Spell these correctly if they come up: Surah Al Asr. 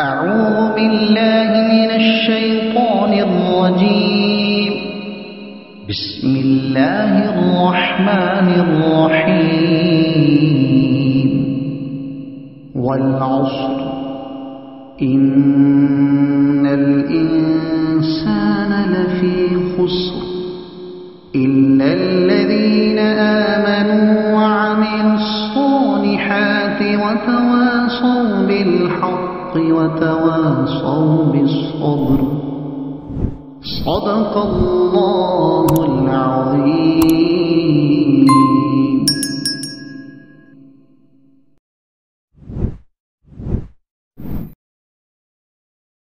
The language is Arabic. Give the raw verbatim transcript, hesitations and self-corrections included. أعوذ بالله من الشيطان الرجيم. بسم الله الرحمن الرحيم. والعصر إن الإنسان لفي خسر إلا الذين آمنوا وعملوا الصالحات وتواصوا بالحق وتواصوا بالصبر. صدق الله العظيم.